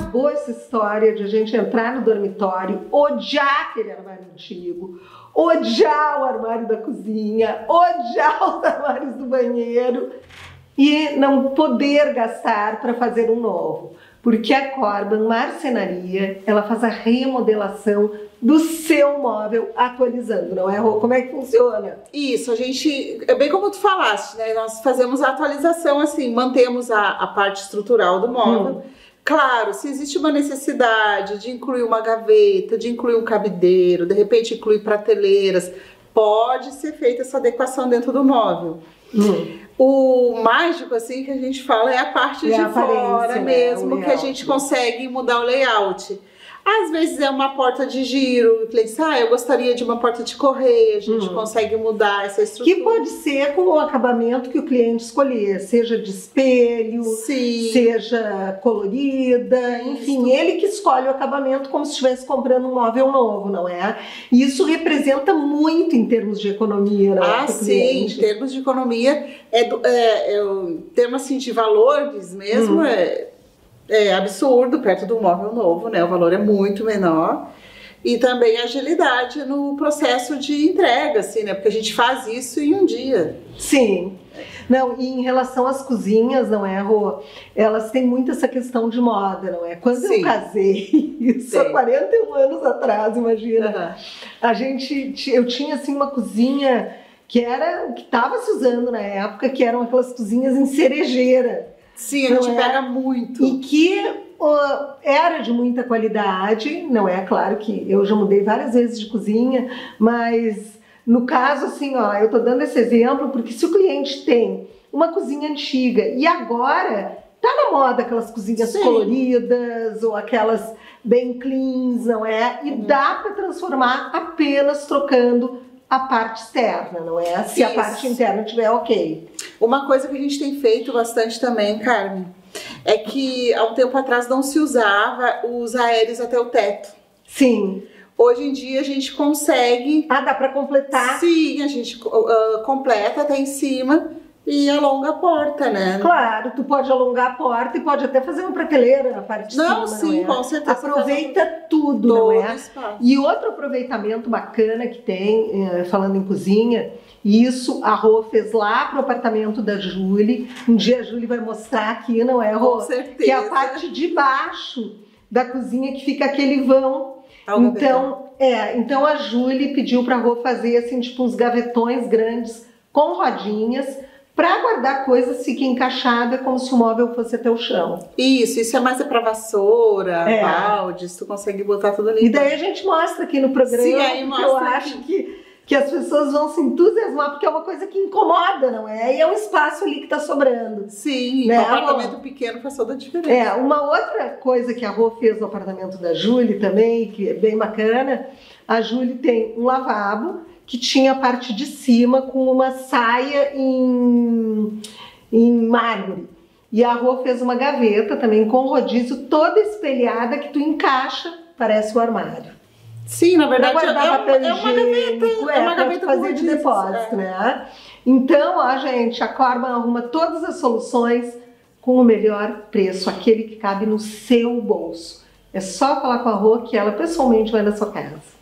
acabou essa história de a gente entrar no dormitório, odiar aquele armário antigo, odiar o armário da cozinha, odiar os armários do banheiro e não poder gastar para fazer um novo. Porque a Korban Marcenaria, ela faz a remodelação do seu móvel atualizando, não é, Rô? Como é que funciona? Isso, a gente, é bem como tu falaste, né? Nós fazemos a atualização assim, mantemos a parte estrutural do móvel. Claro, se existe uma necessidade de incluir uma gaveta, de incluir um cabideiro, de repente incluir prateleiras, pode ser feita essa adequação dentro do móvel. O mágico, assim, que a gente fala é a parte de fora, né? Mesmo, que a gente consegue mudar o layout. Às vezes é uma porta de giro, eu gostaria de uma porta de correia, a gente consegue mudar essa estrutura. Que pode ser com o acabamento que o cliente escolher, seja de espelho, seja colorida, enfim, ele que escolhe o acabamento como se estivesse comprando um móvel novo, não é? E isso representa muito em termos de economia, não é? Ah, sim, em termos de economia, em termos assim, de valores mesmo, é absurdo, perto do móvel novo, né? O valor é muito menor. E também agilidade no processo de entrega, assim, né? Porque a gente faz isso em um dia. Sim. Não, e em relação às cozinhas, não é, Rô? Elas têm muito essa questão de moda, não é? Quando eu casei, isso há 41 anos atrás, imagina. Eu tinha, assim, uma cozinha que era, que estava se usando na época, que eram aquelas cozinhas em cerejeira. Sim, a gente pega muito. E que era de muita qualidade, não é? Claro que eu já mudei várias vezes de cozinha, mas no caso, assim, ó, eu tô dando esse exemplo porque se o cliente tem uma cozinha antiga e agora tá na moda aquelas cozinhas coloridas ou aquelas bem cleans, não é? E dá para transformar apenas trocando a parte externa, não é? Se a parte interna estiver ok. Uma coisa que a gente tem feito bastante também, Carmen, é que há um tempo atrás não se usava os aéreos até o teto. Sim. Hoje em dia a gente consegue... Ah, dá para completar? Sim, a gente completa até em cima e alonga a porta, né? Claro, tu pode alongar a porta e pode até fazer uma prateleira na parte de cima, não é? Sim, com certeza. Aproveita tudo, não é? E outro aproveitamento bacana que tem, falando em cozinha, isso a Rô fez lá pro apartamento da Julie. Um dia a Julie vai mostrar aqui, não é, Rô? Com certeza. Que é a parte de baixo da cozinha que fica aquele vão. Então a Julie pediu pra Rô fazer, assim, tipo uns gavetões grandes com rodinhas, para guardar coisas, fica encaixada como se o móvel fosse até o chão. Isso é mais para vassoura, baldes, tu consegue botar tudo ali. E daí a gente mostra aqui no programa. Sim, aí mostra. Eu acho que as pessoas vão se entusiasmar, porque é uma coisa que incomoda, não é? E é um espaço ali que tá sobrando. Sim, né? Um apartamento pequeno faz toda a diferença. Uma outra coisa que a Rô fez no apartamento da Julie também, que é bem bacana, a Julie tem um lavabo, que tinha a parte de cima com uma saia em mármore. E a Rô fez uma gaveta também com rodízio toda espelhada que tu encaixa, parece o armário. Sim, na verdade é uma gaveta para fazer de depósito, né? Então, ó, gente, a Korban arruma todas as soluções com o melhor preço, aquele que cabe no seu bolso. É só falar com a Rô que ela pessoalmente vai na sua casa.